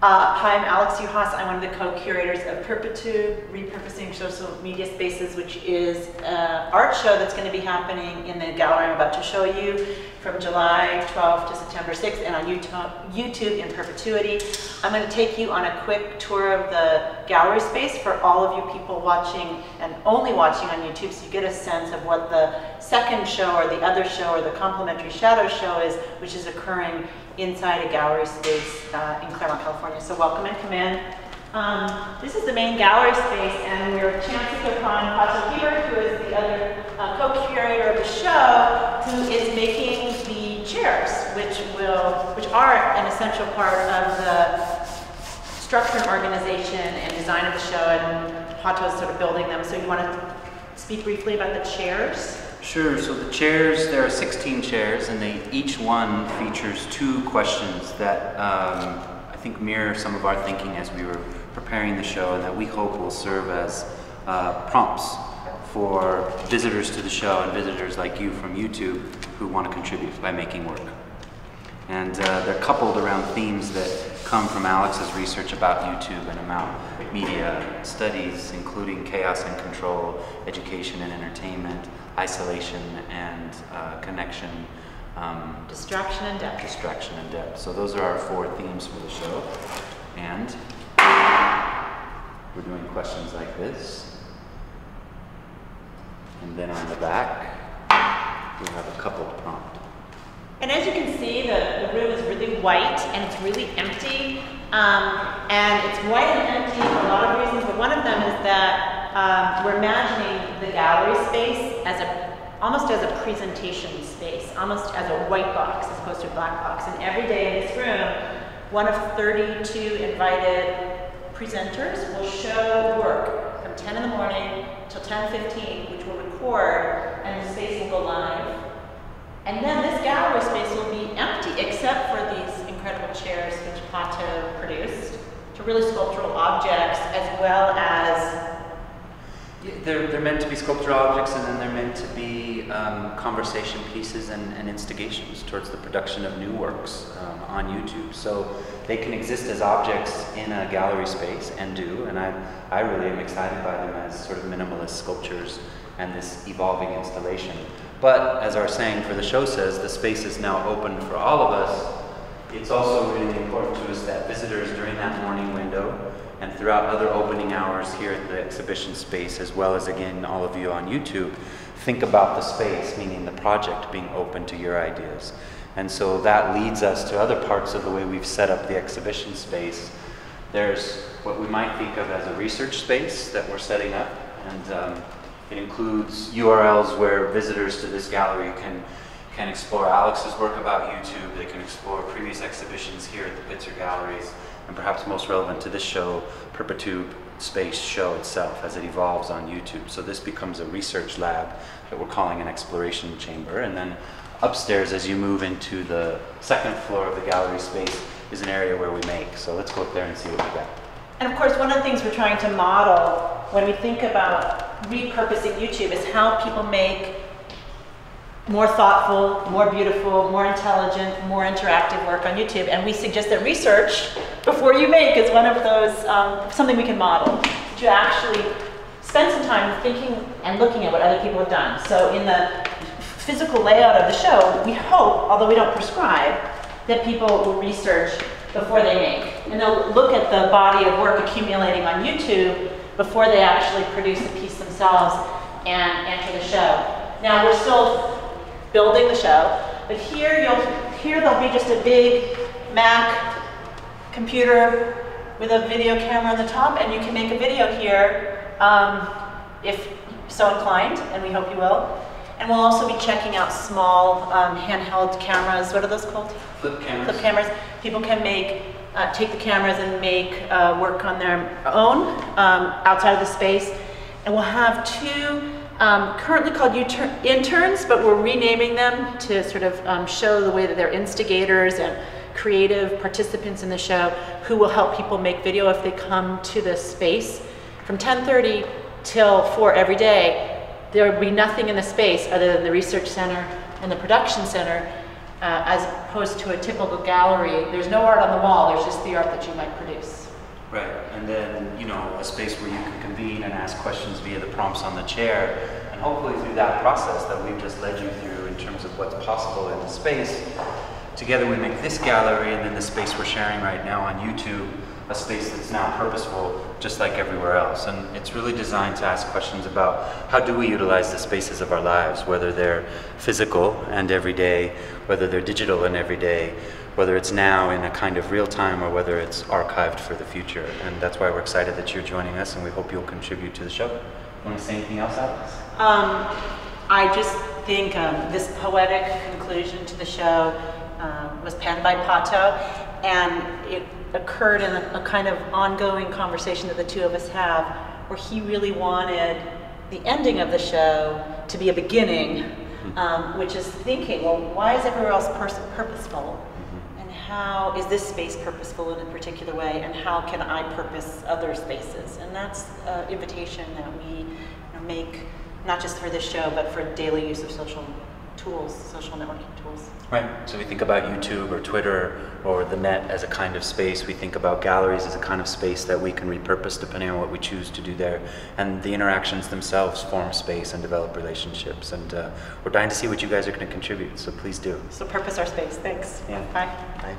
Hi, I'm Alex Juhasz. I'm one of the co-curators of PerpiTube, Repurposing Social Media Spaces, which is an art show that's going to be happening in the gallery I'm about to show you from July 12th to September 6th, and on YouTube in perpetuity. I'm going to take you on a quick tour of the gallery space for all of you people watching and only watching on YouTube, so you get a sense of what the second show or the other show or the complementary shadow show is, which is occurring inside a gallery space in Claremont, California. So welcome and come in. This is the main gallery space, and we were chancing upon Pato Hebert, who is the other co-curator of the show, who is making the chairs, which are an essential part of the structure and organization and design of the show, and Pato is sort of building them. So you want to speak briefly about the chairs? Sure. So the chairs, there are 16 chairs, and each one features two questions that I think mirror some of our thinking as we were preparing the show, and that we hope will serve as prompts for visitors to the show and visitors like you from YouTube who want to contribute by making work. And they're coupled around themes that come from Alex's research about YouTube and about media studies, including chaos and control, education and entertainment, isolation and connection, distraction and depth. Distraction and depth. So those are our four themes for the show, and we're doing questions like this. And then on the back, we have a coupled prompt. And as you can see, the room is really white and it's really empty. And it's white and empty for a lot of reasons, but one of them is that we're imagining the gallery space as almost as a presentation space, almost as a white box as opposed to a black box. And every day in this room, one of 32 invited presenters will show work from 10 in the morning till 10:15, which we'll record, and the space will go live. And then this gallery space will be empty except for these incredible chairs which Pato produced, which are really sculptural objects, as well as... They're meant to be sculptural objects, and then they're meant to be conversation pieces and instigations towards the production of new works on YouTube. So they can exist as objects in a gallery space, and do, and I really am excited by them as sort of minimalist sculptures and this evolving installation. But, as our saying for the show says, the space is now open for all of us. It's also really important to us that visitors during that morning window and throughout other opening hours here at the exhibition space, as well as, again, all of you on YouTube, think about the space, meaning the project, being open to your ideas. And so that leads us to other parts of the way we've set up the exhibition space. There's what we might think of as a research space that we're setting up, and it includes URLs where visitors to this gallery can explore Alex's work about YouTube. They can explore previous exhibitions here at the Pitzer Galleries, and perhaps most relevant to this show, PerpiTubeSpace show itself as it evolves on YouTube. So this becomes a research lab that we're calling an exploration chamber. And then upstairs, as you move into the second floor of the gallery space, is an area where we make. So let's go up there and see what we got. And of course, one of the things we're trying to model when we think about repurposing YouTube is how people make more thoughtful, more beautiful, more intelligent, more interactive work on YouTube. And we suggest that research before you make is one of those, something we can model, to actually spend some time thinking and looking at what other people have done. So in the physical layout of the show, we hope, although we don't prescribe, that people will research before they make. And they'll look at the body of work accumulating on YouTube before they actually produce the piece themselves and enter the show. Now, we're still building the show, but here there'll be just a big Mac computer with a video camera on the top, and you can make a video here if so inclined, and we hope you will. And we'll also be checking out small handheld cameras. What are those called? Flip cameras. Flip cameras. People can make take the cameras and make work on their own outside of the space. And we'll have two currently called interns, but we're renaming them to sort of show the way that they're instigators and creative participants in the show, who will help people make video if they come to this space. From 10:30 till 4 every day, there will be nothing in the space other than the research center and the production center. as opposed to a typical gallery. There's no art on the wall, there's just the art that you might produce. Right, and then, you know, a space where you can convene and ask questions via the prompts on the chair, and hopefully through that process that we've just led you through in terms of what's possible in the space, together we make this gallery and then the space we're sharing right now on YouTube a space that's now purposeful, just like everywhere else. And it's really designed to ask questions about how do we utilize the spaces of our lives, whether they're physical and everyday, whether they're digital and everyday, whether it's now in a kind of real time or whether it's archived for the future. And that's why we're excited that you're joining us, and we hope you'll contribute to the show. Want to say anything else, Alex? I just think this poetic conclusion to the show was penned by Pato, and it occurred in a kind of ongoing conversation that the two of us have, where he really wanted the ending of the show to be a beginning, which is thinking, well, why is everywhere else purposeful? And how is this space purposeful in a particular way? And how can I purpose other spaces? And that's an invitation that we make, not just for this show, but for daily use of social tools, social networking tools. Right, so we think about YouTube or Twitter or the net as a kind of space. We think about galleries as a kind of space that we can repurpose depending on what we choose to do there. And the interactions themselves form space and develop relationships. And we're dying to see what you guys are going to contribute, so please do. So purpose our space. Thanks. Yeah. Bye. Bye.